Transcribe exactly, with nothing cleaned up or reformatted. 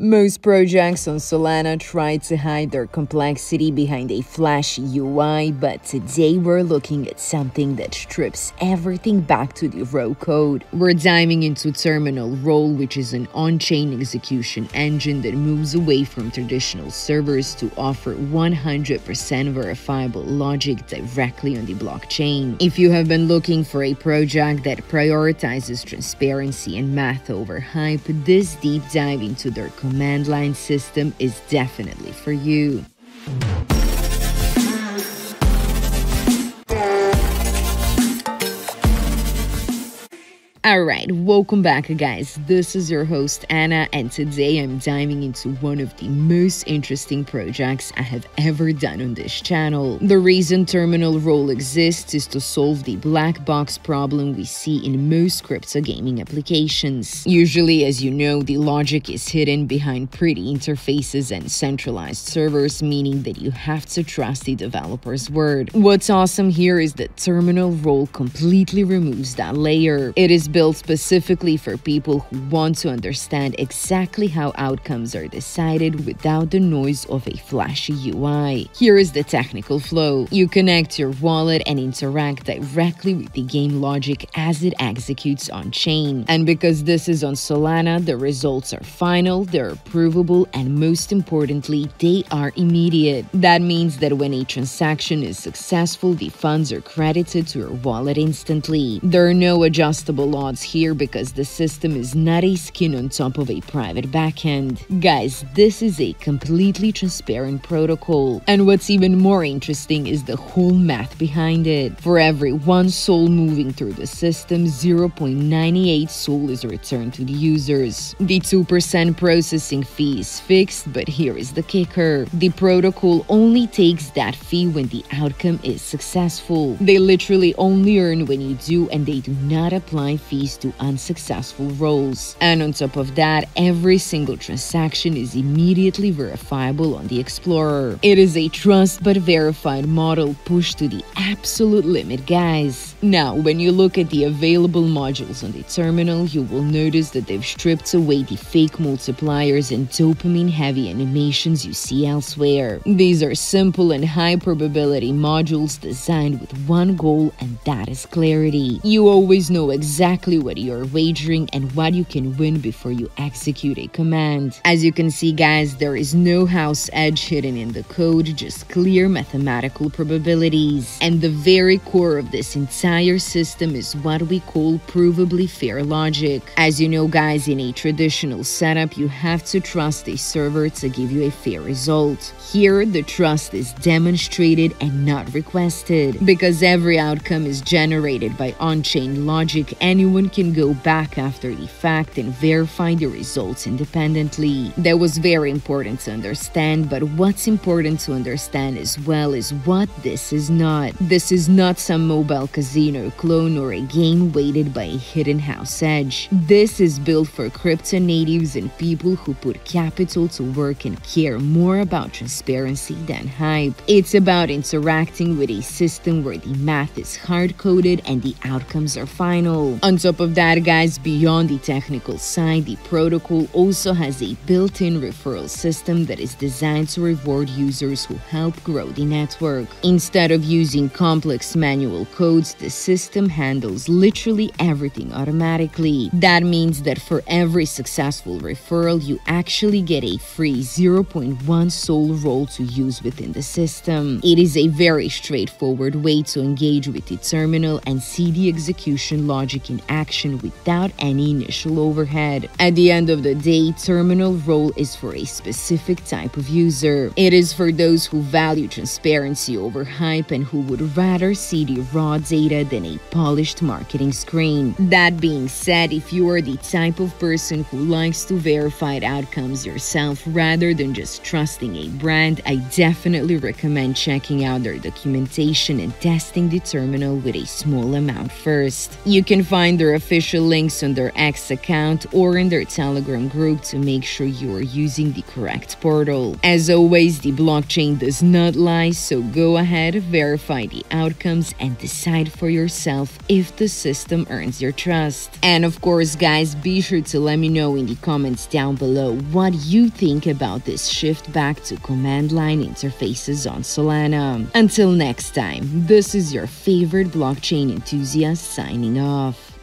Most projects on Solana try to hide their complexity behind a flashy U I, but today we're looking at something that strips everything back to the raw code. We're diving into Terminal Roll, which is an on-chain execution engine that moves away from traditional servers to offer one hundred percent verifiable logic directly on the blockchain. If you have been looking for a project that prioritizes transparency and math over hype, this deep dive into their command line system is definitely for you. Alright, welcome back guys, this is your host Anna, and today I'm diving into one of the most interesting projects I have ever done on this channel. The reason Terminal Roll exists is to solve the black box problem we see in most crypto gaming applications. Usually, as you know, the logic is hidden behind pretty interfaces and centralized servers, meaning that you have to trust the developer's word. What's awesome here is that Terminal Roll completely removes that layer. It is built specifically for people who want to understand exactly how outcomes are decided without the noise of a flashy U I. Here is the technical flow. You connect your wallet and interact directly with the game logic as it executes on-chain. And because this is on Solana, the results are final, they're provable, and most importantly, they are immediate. That means that when a transaction is successful, the funds are credited to your wallet instantly. There are no adjustable odds here because the system is not a skin on top of a private backend. Guys, this is a completely transparent protocol, and what's even more interesting is the whole math behind it. For every one soul moving through the system, zero point nine eight soul is returned to the users. The two percent processing fee is fixed, but here is the kicker. The protocol only takes that fee when the outcome is successful. They literally only earn when you do, and they do not apply fees to unsuccessful rolls. And on top of that, every single transaction is immediately verifiable on the Explorer. It is a trust but verified model pushed to the absolute limit, guys. Now, when you look at the available modules on the terminal, you will notice that they've stripped away the fake multipliers and dopamine-heavy animations you see elsewhere. These are simple and high-probability modules designed with one goal, and that is clarity. You always know exactly exactly what you're wagering and what you can win before you execute a command. As you can see, guys, there is no house edge hidden in the code, just clear mathematical probabilities. And the very core of this entire system is what we call provably fair logic. As you know, guys, in a traditional setup, you have to trust a server to give you a fair result. Here, the trust is demonstrated and not requested. Because every outcome is generated by on-chain logic, anyone can go back after the fact and verify the results independently. That was very important to understand, but what's important to understand as well is what this is not. This is not some mobile casino clone or a game weighted by a hidden house edge. This is built for crypto natives and people who put capital to work and care more about transparency than hype. It's about interacting with a system where the math is hard-coded and the outcomes are final. On top of that, guys, beyond the technical side, the protocol also has a built-in referral system that is designed to reward users who help grow the network. Instead of using complex manual codes, the system handles literally everything automatically. That means that for every successful referral, you actually get a free zero point one soul roll to use within the system. It is a very straightforward way to engage with the terminal and see the execution logic in action without any initial overhead. At the end of the day, Terminal Roll is for a specific type of user. It is for those who value transparency over hype and who would rather see the raw data than a polished marketing screen. That being said, if you are the type of person who likes to verify outcomes yourself rather than just trusting a brand, I definitely recommend checking out their documentation and testing the terminal with a small amount first. You can find their official links on their X account or in their Telegram group to make sure you are using the correct portal. As always, the blockchain does not lie, so go ahead, verify the outcomes, and decide for for yourself if the system earns your trust. And of course, guys, be sure to let me know in the comments down below what you think about this shift back to command line interfaces on Solana. Until next time, this is your favorite blockchain enthusiast signing off.